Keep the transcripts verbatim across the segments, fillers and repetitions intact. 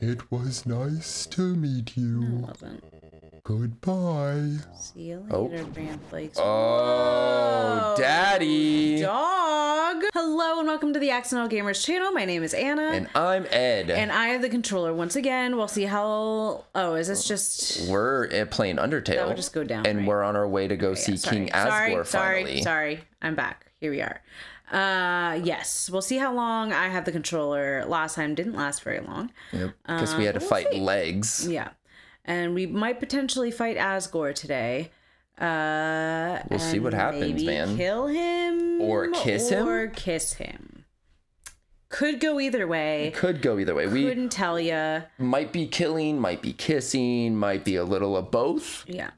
It was nice to meet you. No, it wasn't. Goodbye. See you later, Grandflakes. Oh, oh, daddy. Dog. Hello and welcome to the Accidental Gamers channel. My name is Anna. And I'm Ed. And I have the controller once again. We'll see how... Oh, is this just... We're playing Undertale. That would just go down. And right? We're on our way to go oh, see yeah, sorry. King Asgore sorry, finally. Sorry, sorry. I'm back. Here we are. Uh, yes. We'll see how long I have the controller. Last time didn't last very long. Yep. Because uh, we had to we'll fight see. legs. Yeah. And we might potentially fight Asgore today. Uh, we'll see what happens, maybe man. Kill him or kiss him or kiss him. Could go either way. Could go either way. Couldn't we couldn't tell ya. Might be killing. Might be kissing. Might be a little of both. Yeah.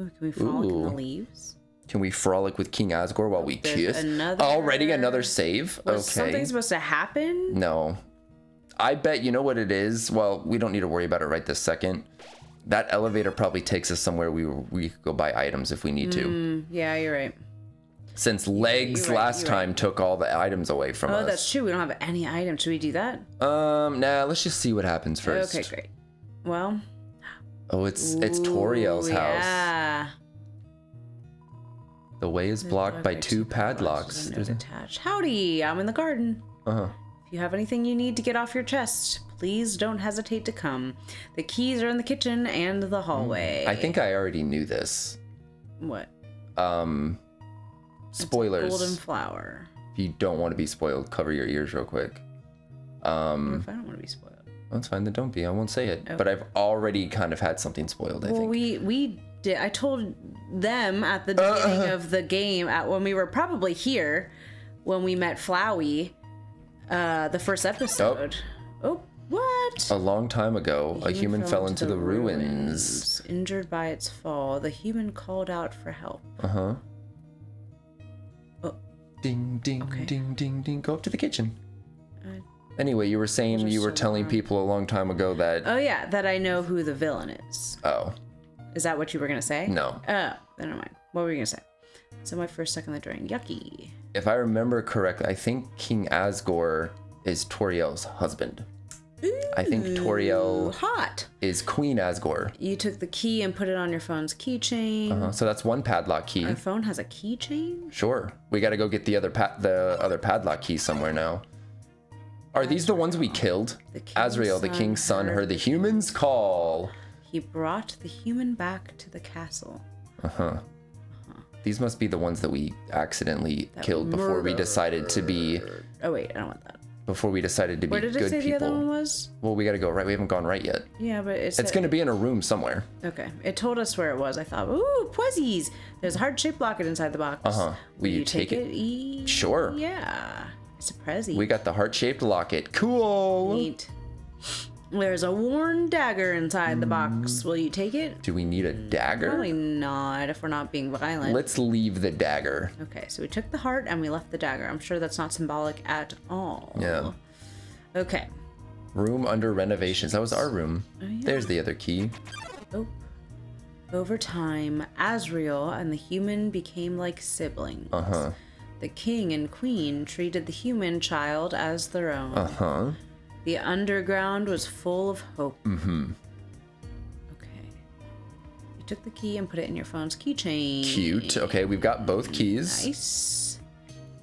Ooh, can we frolic Ooh. in the leaves? Can we frolic with King Asgore while we There's kiss? Another... Already another save. Was okay. Something's supposed to happen. No. I bet you know what it is. Well, we don't need to worry about it right this second. That elevator probably takes us somewhere we we could go buy items if we need to. Mm, yeah, you're right. Since legs right, last time right. took all the items away from oh, us. Oh, that's true. We don't have any items. Should we do that? Um, nah. Let's just see what happens first. Okay, great. Well. Oh, it's it's Toriel's Ooh, house. Yeah. The way is blocked by two padlocks. There's attached. Howdy, I'm in the garden. Uh huh. You have anything you need to get off your chest, please don't hesitate to come. The keys are in the kitchen and the hallway. I think I already knew this. What? Um, spoilers. It's a golden flower. If you don't want to be spoiled, cover your ears real quick. Um, what if I don't want to be spoiled? That's fine, then don't be. I won't say it. Okay. But I've already kind of had something spoiled, I well, think. Well, we... we did. I told them at the beginning uh, of the game, at, when we were probably here, when we met Flowey... Uh, the first episode. Oh. oh, what? A long time ago, a human, a human fell, fell into the, the ruins. ruins. Injured by its fall, the human called out for help. Uh-huh. Oh. Ding, ding, okay. ding, ding, ding. Go up to the kitchen. I, anyway, you were saying you were so telling wrong. people a long time ago that... Oh, yeah, that I know who the villain is. Oh. Is that what you were going to say? No. Oh, never mind. What were you going to say? So my first second in the drain. Yucky. If I remember correctly, I think King Asgore is Toriel's husband. Ooh, I think Toriel hot. is Queen Asgore. You took the key and put it on your phone's keychain. Uh-huh. So that's one padlock key. Our phone has a keychain? Sure. We got to go get the other pa the other padlock key somewhere now. Are Asriel. these the ones we killed? The Asriel, the king's son, heard the humans call. He brought the human back to the castle. Uh-huh. These must be the ones that we accidentally that killed murder. before we decided to be... Oh, wait, I don't want that. Before we decided to Where be good people. Where did it say people. the other one was? Well, we gotta go right. We haven't gone right yet. Yeah, but it's... It's gonna it, be in a room somewhere. Okay. It told us where it was. I thought, ooh, Poisies! There's a heart-shaped locket inside the box. Uh-huh. Will, Will you, you take, take it? it? E sure. Yeah. It's a Prezi. We got the heart-shaped locket. Cool! Neat. There's a worn dagger inside the box. Will you take it? Do we need a dagger? Probably not if we're not being violent. Let's leave the dagger. Okay, so we took the heart and we left the dagger. I'm sure that's not symbolic at all. Yeah. Okay. Room under renovations. That was our room. Oh, yeah. There's the other key. Oh. Over time, Asriel and the human became like siblings. Uh-huh. The king and queen treated the human child as their own. Uh-huh. The underground was full of hope. Mm-hmm. Okay. You took the key and put it in your phone's keychain. Cute. Okay, we've got both keys. Nice.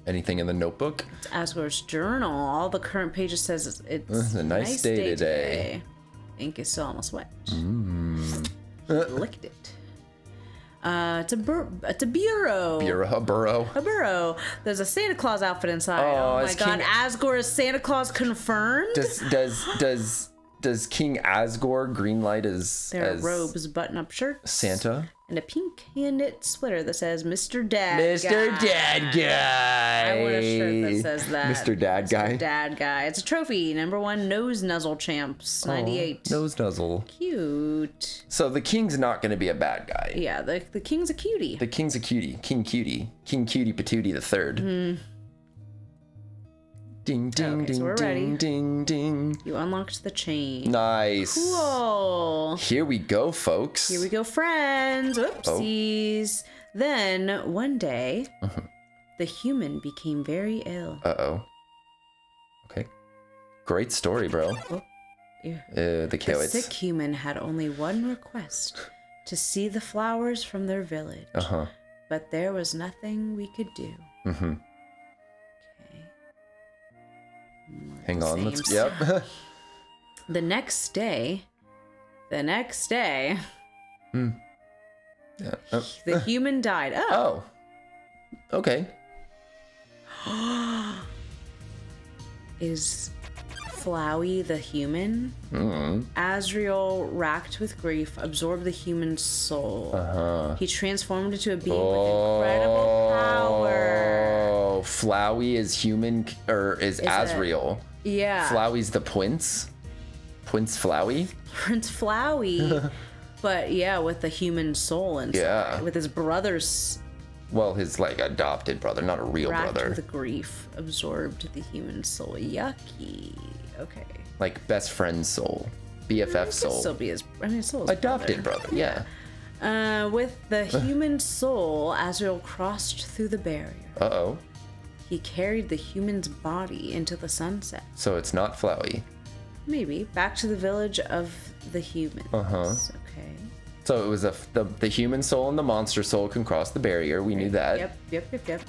Anything in the notebook? It's Asgore's journal. All the current pages says it's, it's, it's a nice, nice day, day today. today. Ink is still almost wet. Mm. Licked it. Uh, it's a bur it's a bureau. Bureau, a burrow. A burrow. There's a Santa Claus outfit inside. Oh, oh my God! King... Asgore is Santa Claus confirmed. Does does does does King Asgore greenlight as their as robes, button-up shirts, Santa, and a pink hand-knit sweater that says Mister Dad. Mister Guy. Dad Guy. I want a shirt that says that. Mister Dad Guy. Mister Dad Guy. It's a trophy. Number one, Nose Nuzzle Champs ninety-eight. Oh, Nose Nuzzle. Cute. So the king's not going to be a bad guy. Yeah, the the king's a cutie. The king's a cutie. King Cutie. King Cutie Patootie the third. Mm. Ding ding okay, ding so ding ding ding. You unlocked the chain. Nice. Cool. Here we go, folks. Here we go, friends. Oopsies. Oh. Then one day, uh-huh. the human became very ill. Uh oh. Okay. Great story, bro. Oh. uh, the carrots. The sick human had only one request, to see the flowers from their village. Uh-huh. But there was nothing we could do. Mm-hmm. Okay. More Hang on. Let's, yep. The next day, the next day, mm. yeah. oh. the human died. Oh. oh. Okay. Is Flowey the human? Mm. Asriel, racked with grief, absorbed the human soul. Uh-huh. He transformed into a being oh. with incredible power. Oh, Flowey is human, or is, is Asriel? It? Yeah. Flowey's the prince. Prince Flowey. Prince Flowey, but yeah, with the human soul inside. Yeah. With his brother's. Well, his like adopted brother, not a real racked brother. The grief absorbed the human soul. Yucky. Okay. Like best friend soul, B F F I mean, soul. Still be his. I mean, soul. Adopted brother. brother yeah. yeah. Uh, with the human soul, Asriel crossed through the barrier. Uh oh. He carried the human's body into the sunset. So it's not Flowey. Maybe back to the village of the humans. Uh huh. Okay. So it was a, the, the human soul and the monster soul can cross the barrier. We right. knew that. Yep, yep, yep, yep.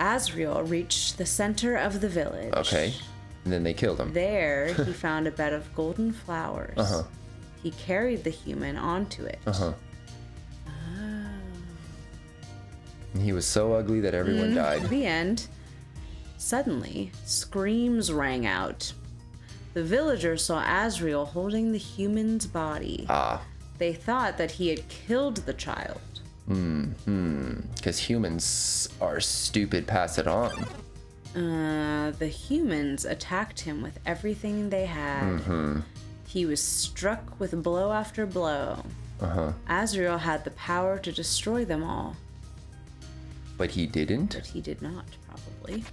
Asriel reached the center of the village. Okay. And then they killed him. There, he found a bed of golden flowers. Uh-huh. He carried the human onto it. Uh-huh. Oh. And he was so ugly that everyone mm, died. The end. Suddenly, screams rang out. The villagers saw Asriel holding the human's body. Ah. They thought that he had killed the child. Mm hmm. Because humans are stupid, pass it on. Uh, the humans attacked him with everything they had. Mm-hmm. He was struck with blow after blow. Uh-huh. Asriel had the power to destroy them all. But he didn't? But he did not, probably.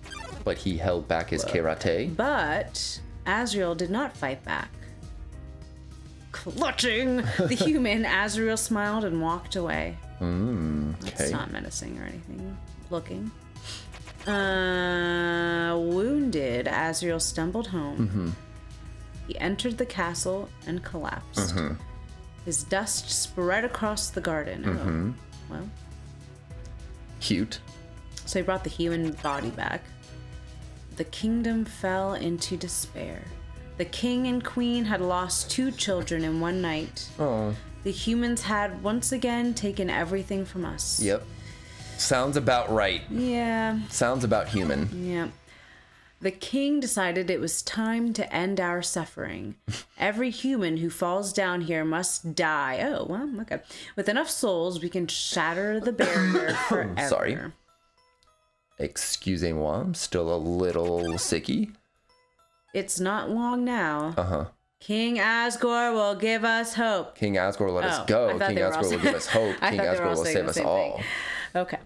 But he held back his Whoa. karate? But... Asriel did not fight back. Clutching the human, Asriel smiled and walked away. Mm, okay. It's not menacing or anything. Looking. Uh, wounded, Asriel stumbled home. Mm-hmm. He entered the castle and collapsed. Mm-hmm. His dust spread across the garden. Mm-hmm. Oh, well. Cute. So he brought the human body back. The kingdom fell into despair. The king and queen had lost two children in one night. Oh. The humans had once again taken everything from us. Yep. Sounds about right. Yeah. Sounds about human. Yeah. The king decided it was time to end our suffering. Every human who falls down here must die. Oh, well, okay. With enough souls, we can shatter the barrier forever. Sorry. Excusez-moi, I'm still a little sicky. It's not long now. Uh-huh. King Asgore will give us hope. King Asgore let oh, us go. King Asgore will give us hope. King Asgore will save us all. Okay.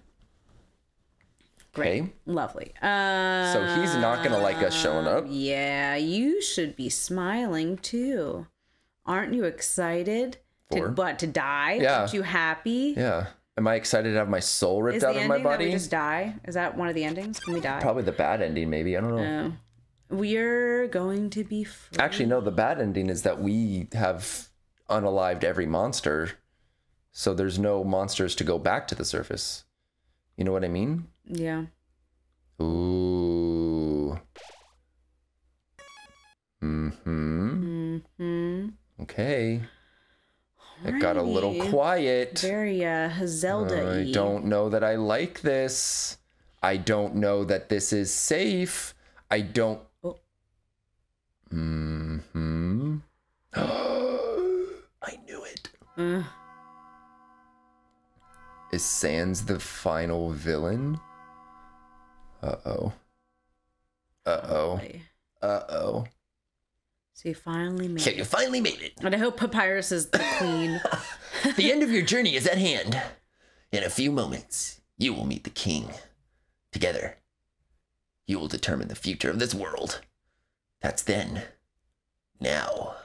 Great. Okay. Lovely. Uh, so he's not going to like us showing up. Yeah, you should be smiling too. Aren't you excited? To, what, to die? Yeah. Aren't you happy? Yeah. Am I excited to have my soul ripped out of my body? Is the ending that we just die? Is that one of the endings? Can we die? Probably the bad ending, maybe. I don't know. No. We're going to be free. Actually, no. The bad ending is that we have unalived every monster. So there's no monsters to go back to the surface. You know what I mean? Yeah. Ooh. Mm-hmm. Mm-hmm. Okay. It got a little quiet. Very uh, Zelda-y. I don't know that I like this. I don't know that this is safe. I don't. Oh. Mm-hmm. I knew it. Uh. Is Sans the final villain? Uh-oh. Uh-oh. Uh-oh. So you finally made it. So you finally made it. And I hope Papyrus is the queen. The end of your journey is at hand. In a few moments, you will meet the king. Together, you will determine the future of this world. That's then. Now,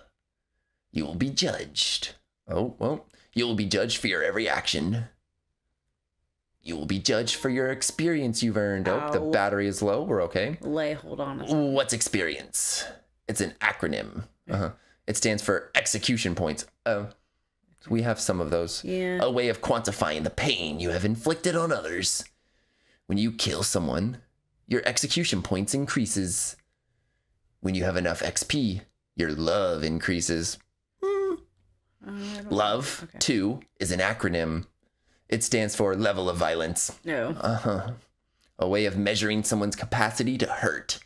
you will be judged. Oh, well. You will be judged for your every action. You will be judged for your experience you've earned. Ow. Oh, the battery is low. We're okay. Lay, hold on a second. What's experience? It's an acronym. Uh-huh. It stands for execution points. Oh, we have some of those. Yeah. A way of quantifying the pain you have inflicted on others. When you kill someone, your execution points increases. When you have enough X P, your love increases. Mm. Uh, love, okay. two, is an acronym. It stands for level of violence. No. Uh-huh. A way of measuring someone's capacity to hurt.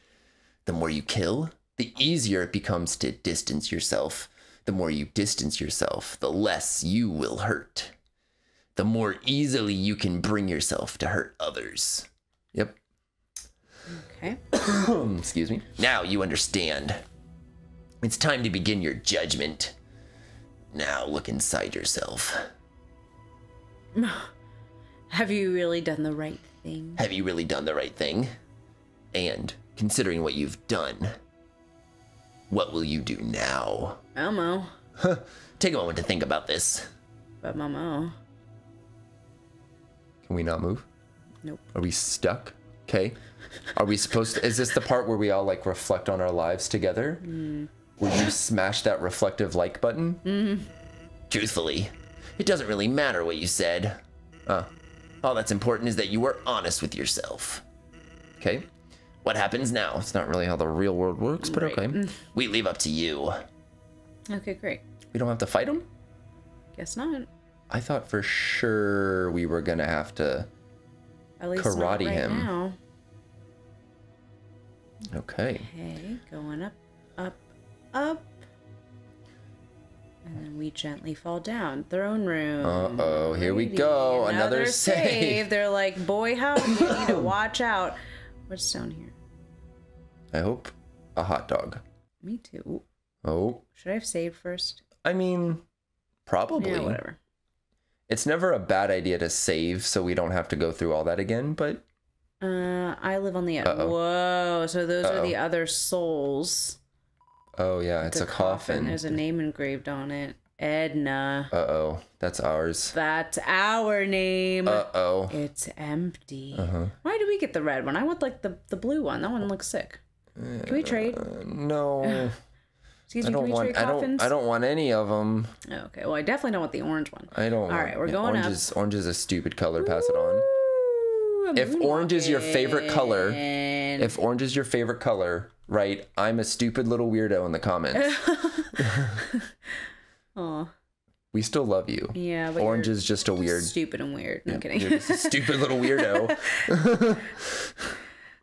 The more you kill, the easier it becomes to distance yourself. The more you distance yourself, the less you will hurt. The more easily you can bring yourself to hurt others. Yep. Okay. Excuse me. Now you understand. It's time to begin your judgment. Now look inside yourself. Have you really done the right thing? Have you really done the right thing? And considering what you've done, what will you do now? Elmo. Huh. Take a moment to think about this. But Momo. Can we not move? Nope. Are we stuck? Okay. Are we supposed to, is this the part where we all like reflect on our lives together? Mm. Will you smash that reflective like button? Mm. Truthfully, it doesn't really matter what you said. Uh, all that's important is that you were honest with yourself. Okay. What happens now? It's not really how the real world works, but right. Okay. We leave up to you. Okay, great. We don't have to fight them? Guess not. I thought for sure we were going to have to At least karate not right him. Now. Okay. Okay, going up, up, up. And then we gently fall down. Throne room. Uh-oh, here we go. Another, Another save. save. They're like, boy, how you need to watch out. What's down here? I hope a hot dog. Me too. Oh. Should I have saved first? I mean, probably. Yeah, whatever. It's never a bad idea to save so we don't have to go through all that again, but... Uh, I live on the edge. Uh-oh. Whoa, so those Uh-oh. are the other souls. Oh, yeah, it's the a coffin. coffin. There's a name engraved on it. Edna. Uh-oh, that's ours. That's our name. Uh-oh. It's empty. Uh-huh. Why do we get the red one? I want, like, the, the blue one. That one looks sick. Uh, can we trade? Uh, no. Excuse me, can we want, trade coffins? I don't, I don't want any of them. Okay, well, I definitely don't want the orange one. I don't All want... All right, we're yeah, going orange up. Is, orange is a stupid color. Pass Ooh, it on. If orange is your favorite color, if orange is your favorite color, right, I'm a stupid little weirdo in the comments. Aw. We still love you. Yeah, but orange is just a weird, stupid and weird. No, yeah, I'm kidding. You're just a stupid little weirdo.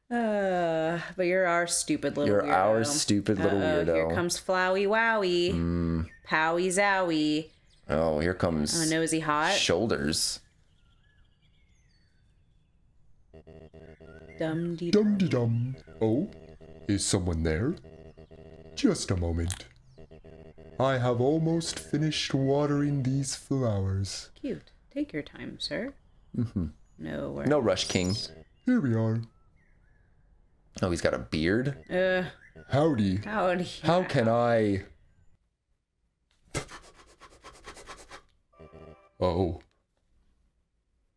uh, but you're our stupid little. You're weirdo. our stupid little Uh-oh, weirdo. Here comes Flowey Wowie, mm. Powie Zowie. Oh, here comes. Oh no, is he hot? Shoulders. Dum dee dum. Dum dee dum. Oh, is someone there? Just a moment. I have almost finished watering these flowers. Cute. Take your time, sir. Mm-hmm. No worries. No rush, King. Here we are. Oh, he's got a beard? Uh. Howdy. Howdy. How yeah. can I... Oh.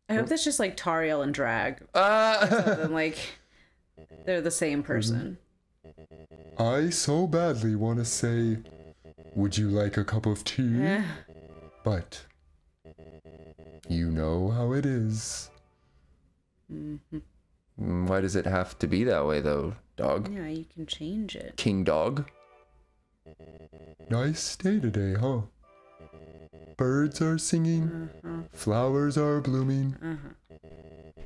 I hope that's just like Toriel and drag. Uh. Like, they're the same person. I so badly want to say... Would you like a cup of tea? Eh. But you know how it is. Mm-hmm. Why does it have to be that way, though, dog? Yeah, you can change it. King dog. Nice day today, huh? Birds are singing. Uh-huh. Flowers are blooming. Uh-huh.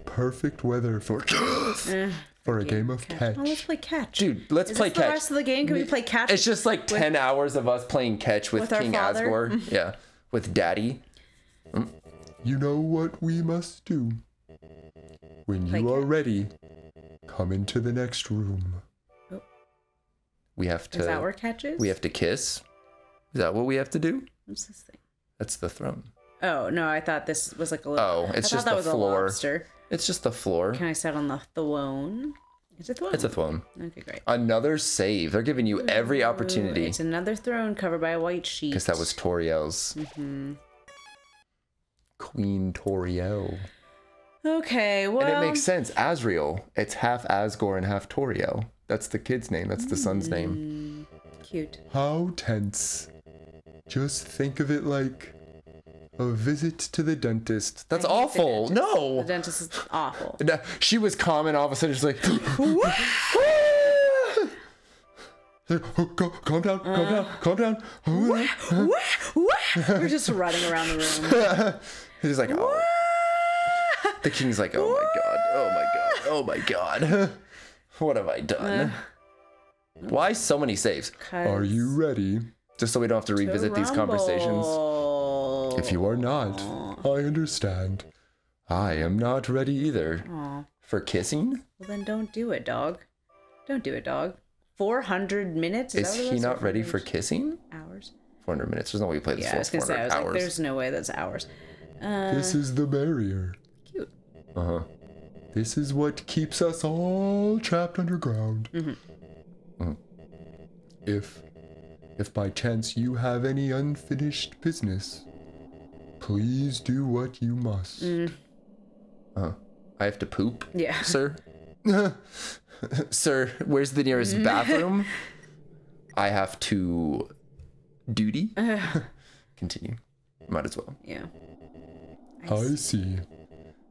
Perfect weather for... uh. For a game, game of catch. catch. Oh, let's play catch. Dude, let's Is play catch. Is the rest of the game? Can we play catch? It's just like ten hours of us playing catch with, with King Asgore. Yeah, with Daddy. Mm. You know what we must do? When play you catch. are ready, come into the next room. Oh. We have to... Is that where catch is? We have to kiss. Is that what we have to do? What's this thing? That's the throne. Oh, no, I thought this was like a little... Oh, it's I just that the was floor. A lobster. It's just the floor. Can I sit on the throne? It's a throne. It's a throne. Okay, great. Another save. They're giving you every opportunity. Ooh, it's another throne covered by a white sheet. Because that was Toriel's. Mm-hmm. Queen Toriel. Okay, well... And it makes sense. Asriel. It's half Asgore and half Toriel. That's the kid's name. That's the son's mm. name. Cute. How tense. Just think of it like a visit to the dentist. That's awful. The dentist. No. The dentist is awful. She was calm and all of a sudden she's like, oh, go, calm down, calm uh, down, calm down. Wah, wah, wah. We're just running around the room. He's like, oh. Wah. The king's like, oh my god, oh my god, oh my god. What have I done? Uh, Why so many saves? Are you ready? Just so we don't have to revisit to these conversations. If you are not, aww. I understand. I am not ready either. Aww. For kissing? Well, then don't do it, dog. Don't do it, dog. four hundred minutes? Is, is he not ready for kissing? Hours. four hundred minutes. There's no way you play this. Yeah, I was gonna say, I was like, there's no way that's hours. Uh, this is the barrier. Cute. Uh-huh. This is what keeps us all trapped underground. Mm-hmm. Mm. If, if by chance you have any unfinished business, please do what you must. Mm. Uh, I have to poop? Yeah. Sir? Sir, where's the nearest bathroom? I have to duty. Continue. Might as well. Yeah. I, I see. see.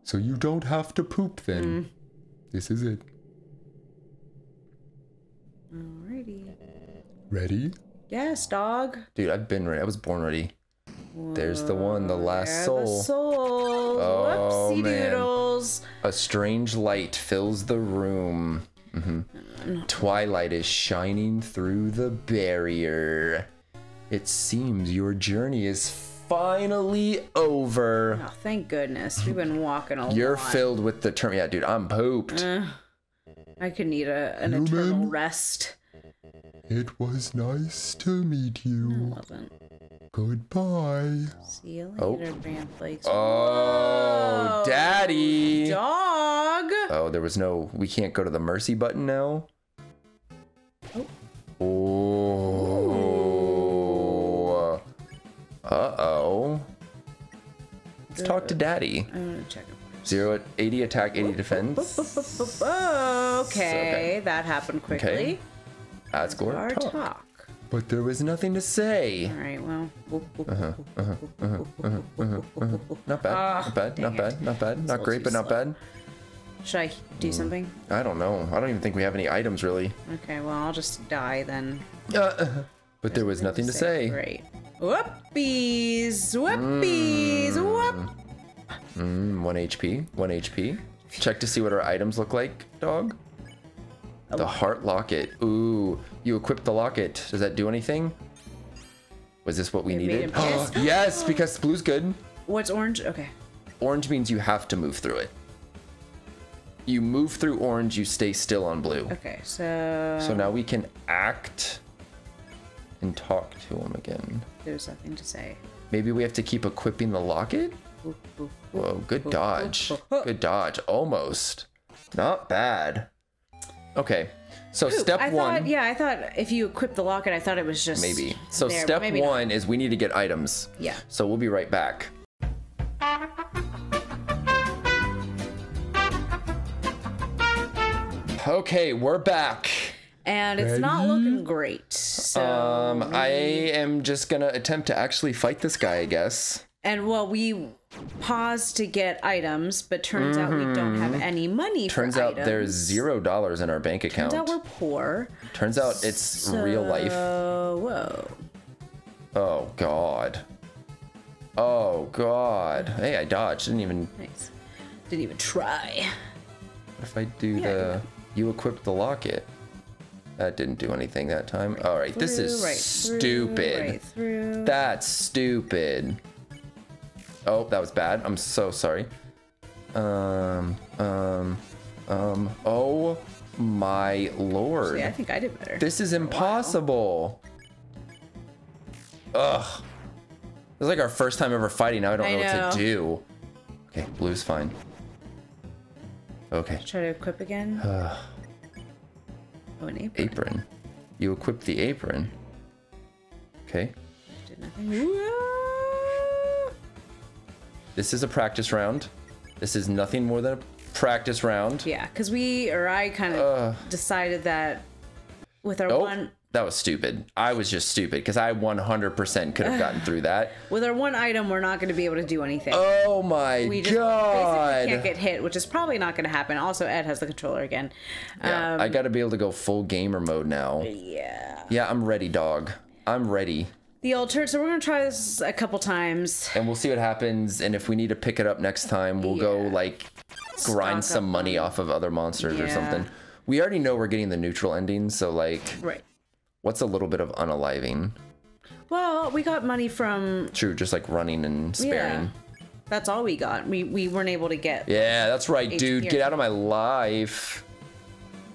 So you don't have to poop then. Mm. This is it. Alrighty. Ready? Yes, dog. Dude, I've been ready. I was born ready. Whoa, there's the one, the last soul. The soul. Oh, whoopsie man. Doodles. A strange light fills the room. Mm-hmm. Twilight is shining through the barrier. It seems your journey is finally over. Oh, thank goodness. We've been walking a You're lot. Filled with the term. Yeah, dude, I'm pooped. Uh, I could need a, an Human, eternal rest. It was nice to meet you. I wasn't. Goodbye. See you later, Bramflakes. Oh, oh, daddy. Dog. Oh, there was no, we can't go to the mercy button now. Oh. Oh. Uh-oh. Let's talk to daddy. I'm going to check him. Zero at eighty attack, eighty defense. Okay, that happened quickly. Asgore talk. But there was nothing to say. All right, well. Not bad, not bad, not bad, not bad. Not great, but not bad. Should I do something? I don't know. I don't even think we have any items, really. Okay, well, I'll just die then. Uh, but there was nothing to say. Great. Whoopies, whoopies, whoop. one H P, one H P. Check to see what our items look like, dog. The heart locket. Ooh, you equipped the locket. Does that do anything? Was this what we it needed? Oh, yes, because blue's good. What's orange? Okay. Orange means you have to move through it. You move through orange, you stay still on blue. Okay, so... So now we can act and talk to him again. There's nothing to say. Maybe we have to keep equipping the locket? Ooh, ooh, whoa, good ooh, dodge. Ooh, ooh, ooh. Good dodge. Almost. Not bad. Okay, so Ooh, step I one. Thought, yeah, I thought if you equip the locket, I thought it was just maybe. So there, step maybe one not. is we need to get items. Yeah. So we'll be right back. Okay, we're back. And it's Ready? not looking great. So um, I am just gonna attempt to actually fight this guy, I guess. And well, we paused to get items, but turns mm-hmm. out we don't have any money turns for items. Turns out there's zero dollars in our bank account. Turns out we're poor. Turns out it's so, real life. Whoa. Oh, God. Oh, God. Hey, I dodged. Didn't even... Nice. Didn't even try. What if I do yeah, the... I you equip the locket. That didn't do anything that time. Right All right, through, this is right stupid. Through, right That's stupid. Oh, that was bad. I'm so sorry. Um, um, um. Oh my lord. Actually, I think I did better. This is impossible. Ugh. This is like our first time ever fighting. Now I don't I know, know what to do. Okay, blue's fine. Okay. Try to equip again. Uh, oh, an apron. Apron. You equip the apron. Okay. I did nothing. Whoa. This is a practice round. This is nothing more than a practice round. Yeah, because we, or I kind of uh, decided that with our nope. one... that was stupid. I was just stupid because I one hundred percent could have gotten through that. With our one item, we're not going to be able to do anything. Oh my we just god! Basically can't get hit, which is probably not going to happen. Also, Ed has the controller again. Yeah, um, I got to be able to go full gamer mode now. Yeah. Yeah, I'm ready, dog. I'm ready. The alter. So we're going to try this a couple times, and we'll see what happens. And if we need to pick it up next time, we'll yeah. go like grind Stock some up. money off of other monsters yeah. or something. We already know we're getting the neutral ending, so like. Right. What's a little bit of unaliving? Well, we got money from... True, just like running and sparing. Yeah, that's all we got. We, we weren't able to get... Yeah, that's right, dude. Get out of my life.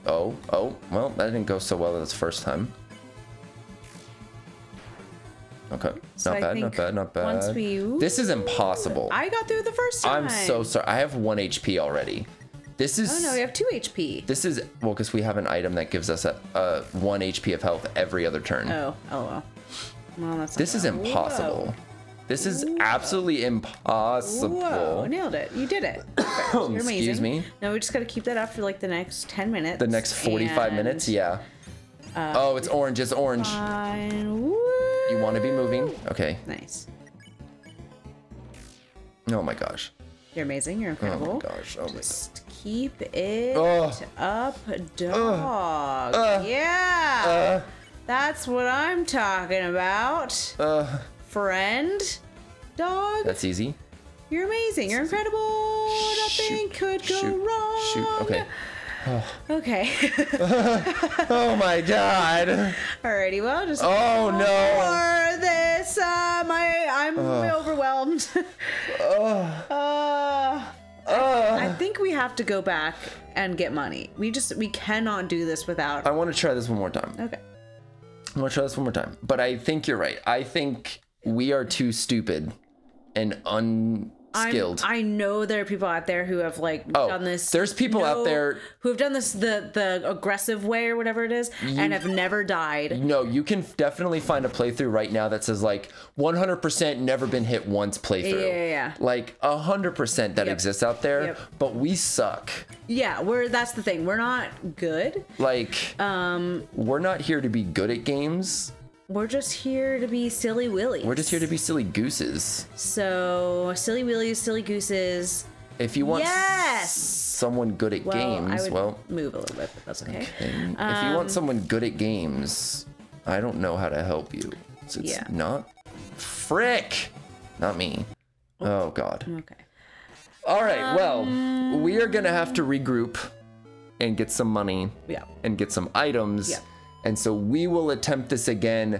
Oh, oh, well, that didn't go so well this first time. Okay, so not, bad, not bad, not bad, not bad. We... This is impossible. I got through the first time. I'm so sorry. I have one H P already. This is. Oh no, we have two H P. This is well, because we have an item that gives us a, a one H P of health every other turn. Oh, oh, well. Well, that's. This is impossible. Whoa. This is Whoa. absolutely impossible. Whoa, nailed it! You did it. You're amazing. Excuse me. No, we just got to keep that up for like the next ten minutes. The next forty-five and... minutes, yeah. Uh, oh, it's orange. It's orange. You want to be moving? Okay. Nice. Oh my gosh. You're amazing. You're incredible. Oh my gosh. Oh just my gosh. Keep it oh. up, dog. Uh. Uh. Yeah. Uh. That's what I'm talking about. Uh. Friend, dog. That's easy. You're amazing. You're incredible. Shoot. Nothing could go Shoot. wrong. Shoot. Okay. Oh. Okay. Oh my god. Alrighty, well, just oh no for this. Um, I I'm oh. overwhelmed. oh. uh, uh. I think we have to go back and get money. We just we cannot do this without. I want to try this one more time. Okay. I want to try this one more time. But I think you're right. I think we are too stupid and un. I'm, I know there are people out there who have like oh, done this. There's people no, out there who have done this the the aggressive way or whatever it is, you, and have never died. No, you can definitely find a playthrough right now that says like one hundred percent never been hit once playthrough. Yeah, yeah, yeah. Like one hundred percent that yep. exists out there, yep. but we suck. Yeah, we're that's the thing. We're not good. Like um, we're not here to be good at games. We're just here to be silly willies. We're just here to be silly gooses. So, silly willies, silly gooses. If you want yes! someone good at well, games, I would well, move a little bit, but that's okay. okay. Um, if you want someone good at games, I don't know how to help you. So it's yeah. not frick, not me. Oops. Oh God. Okay. All right. Um, well, we are gonna have to regroup and get some money. Yeah. And get some items. Yeah. And so we will attempt this again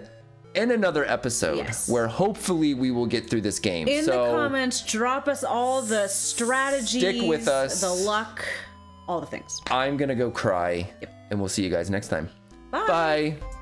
in another episode yes. where hopefully we will get through this game. In so the comments, drop us all the strategies, stick with us. the luck, all the things. I'm going to go cry, yep. and we'll see you guys next time. Bye. Bye.